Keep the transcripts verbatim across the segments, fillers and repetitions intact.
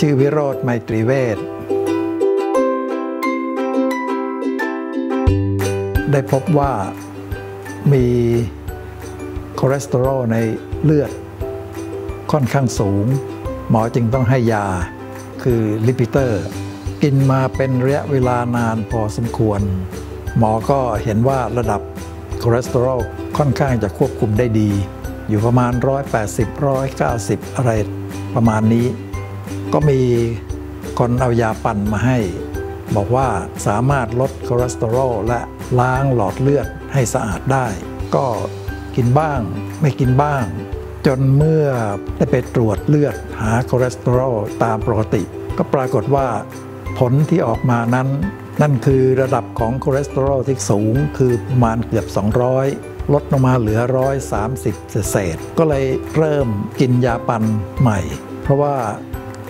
ชื่อวิโรจน์ ไมตรีเวชได้พบว่ามีคอเลสเตอรอลในเลือดค่อนข้างสูงหมอจึงต้องให้ยาคือลิปิเตอร์กินมาเป็นระยะเวลานานพอสมควรหมอก็เห็นว่าระดับคอเลสเตอรอลค่อนข้างจะควบคุมได้ดีอยู่ประมาณหนึ่งร้อยแปดสิบ หนึ่งร้อยเก้าสิบอะไรประมาณนี้ก็มีคนเอายาปั่นมาให้บอกว่าสามารถลดคอเลสเตอรอลและล้างหลอดเลือดให้สะอาดได้ก็กินบ้างไม่กินบ้างจนเมื่อได้ไปตรวจเลือดหาคอเลสเตอรอลตามปกติก็ปรากฏว่าผลที่ออกมานั้นนั่นคือระดับของคอเลสเตอรอลที่สูงคือประมาณเกือบสองร้อยลดลงมาเหลือหนึ่งร้อยสามสิบเศษก็เลยเริ่มกินยาปั่นใหม่เพราะว่า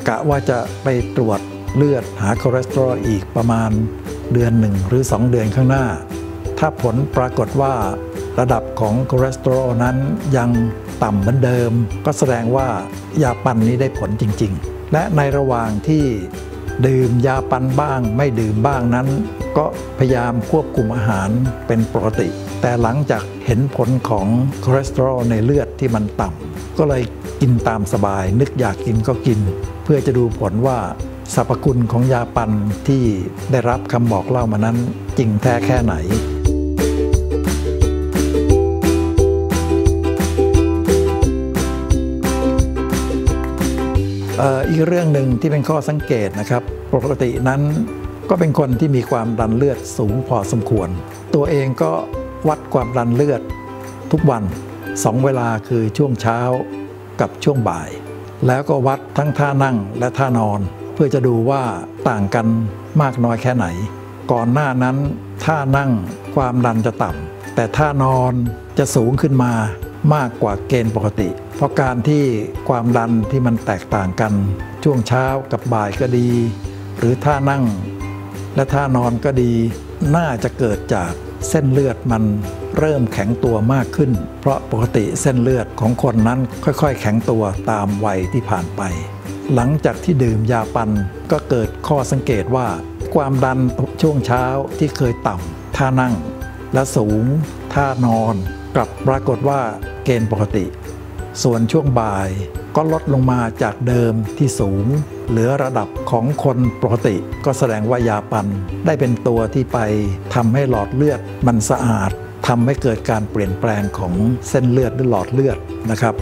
กะว่าจะไปตรวจเลือดหาคอเลสเตอรอลอีกประมาณเดือนหนึ่งหรือสองเดือนข้างหน้าถ้าผลปรากฏว่าระดับของคอเลสเตอรอลนั้นยังต่ำเหมือนเดิมก็แสดงว่ายาปั่นนี้ได้ผลจริงๆและในระหว่างที่ดื่มยาปั่นบ้างไม่ดื่มบ้างนั้นก็พยายามควบคุมอาหารเป็นปกติแต่หลังจากเห็นผลของคอเลสเตอรอลในเลือดที่มันต่ำก็เลยกินตามสบายนึกอยากกินก็กินเพื่อจะดูผลว่าสรรพคุณของยาปั่นที่ได้รับคำบอกเล่ามานั้นจริงแท้แค่ไหนอีกเรื่องหนึ่งที่เป็นข้อสังเกตนะครับปกตินั้นก็เป็นคนที่มีความดันเลือดสูงพอสมควรตัวเองก็วัดความดันเลือดทุกวันสองเวลาคือช่วงเช้ากับช่วงบ่ายแล้วก็วัดทั้งท่านั่งและท่านอนเพื่อจะดูว่าต่างกันมากน้อยแค่ไหนก่อนหน้านั้นท่านั่งความดันจะต่ำแต่ท่านอนจะสูงขึ้นมามากกว่าเกณฑ์ปกติเพราะการที่ความดันที่มันแตกต่างกันช่วงเช้ากับบ่ายก็ดีหรือท่านั่งและท่านอนก็ดีน่าจะเกิดจากเส้นเลือดมันเริ่มแข็งตัวมากขึ้นเพราะปกติเส้นเลือดของคนนั้นค่อยๆแข็งตัวตามวัยที่ผ่านไปหลังจากที่ดื่มยาปั่นก็เกิดข้อสังเกตว่าความดันช่วงเช้าที่เคยต่ำท่านั่งและสูงท่านอนกลับปรากฏว่าเกณฑ์ปกติส่วนช่วงบ่ายก็ลดลงมาจากเดิมที่สูงเหลือระดับของคนปกติก็แสดงว่ายาปั่นได้เป็นตัวที่ไปทำให้หลอดเลือดมันสะอาดทำให้เกิดการเปลี่ยนแปลงของเส้นเลือดหรือหลอดเลือดนะครับ